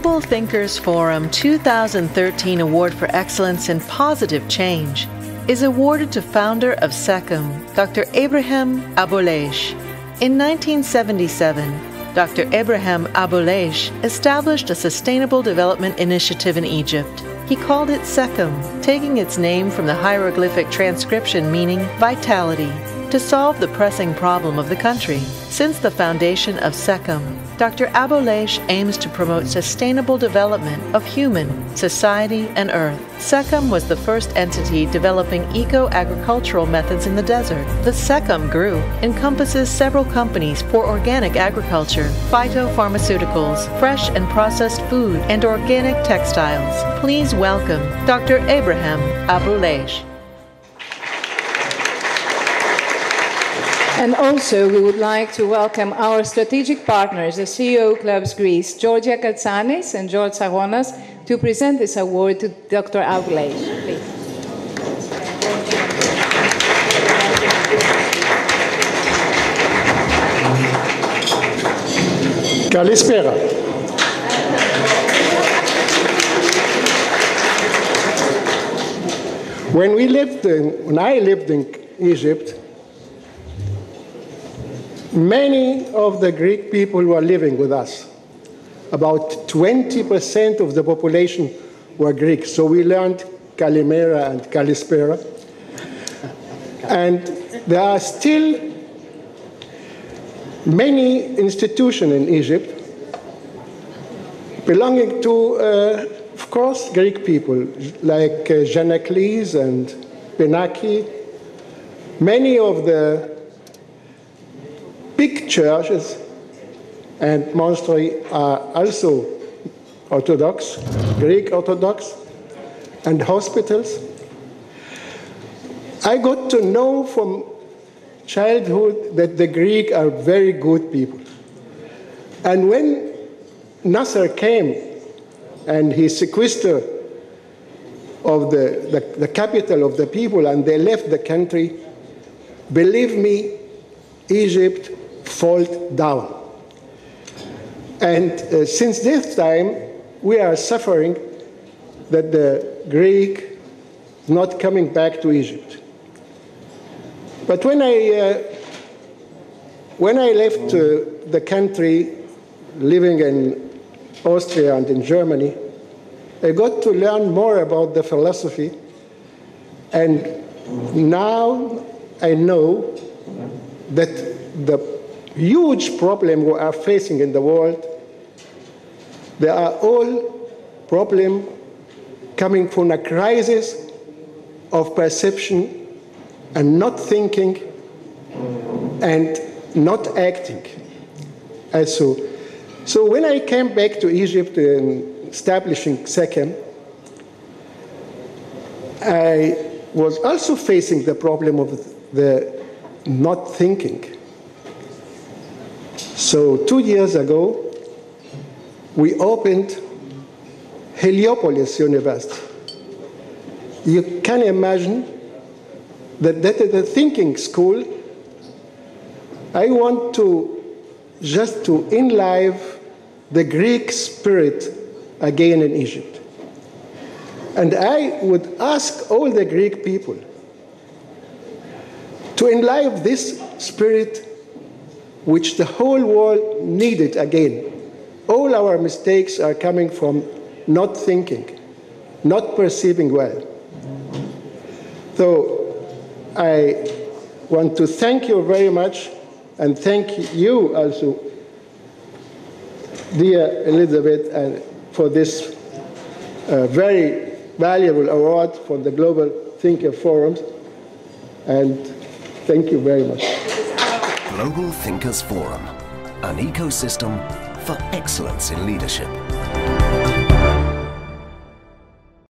Global Thinkers Forum 2013 Award for Excellence in Positive Change is awarded to founder of SEKEM, Dr. Ibrahim Abouleish. In 1977, Dr. Ibrahim Abouleish established a sustainable development initiative in Egypt. He called it SEKEM, taking its name from the hieroglyphic transcription meaning vitality, to solve the pressing problem of the country. Since the foundation of SEKEM, Dr. Abouleish aims to promote sustainable development of human, society, and earth. SEKEM was the first entity developing eco-agricultural methods in the desert. The SEKEM group encompasses several companies for organic agriculture, phytopharmaceuticals, fresh and processed food, and organic textiles. Please welcome Dr. Ibrahim Abouleish. And also, we would like to welcome our strategic partners, the CEO Clubs Greece, Georgia Katsanis and George Sarronas, to present this award to Dr. Abouleish. Kallispera. When I lived in Egypt, many of the Greek people were living with us. About 20% of the population were Greek, so we learned Kalimera and Kallispera. And there are still many institutions in Egypt belonging to, of course, Greek people, like Janacles and Benaki. Many of the big churches and monasteries are also Orthodox, Greek Orthodox, and hospitals. I got to know from childhood that the Greeks are very good people. And when Nasser came and he sequestered of the capital of the people and they left the country, believe me, Egypt fall down. And since this time, we are suffering that the Greek not coming back to Egypt. But when I left the country, living in Austria and in Germany, I got to learn more about the philosophy. And now I know that the huge problem we are facing in the world, they are all problems coming from a crisis of perception and not thinking and not acting. And so when I came back to Egypt and establishing SEKEM, I was also facing the problem of the not thinking. So 2 years ago, we opened Heliopolis University. You can imagine that that is a thinking school. I want just to enliven the Greek spirit again in Egypt. And I would ask all the Greek people to enliven this spirit which the whole world needed again. All our mistakes are coming from not thinking, not perceiving well. So I want to thank you very much, and thank you also, dear Elizabeth, and for this very valuable award for the Global Thinker Forum, and thank you very much. Global Thinkers Forum, an ecosystem for excellence in leadership.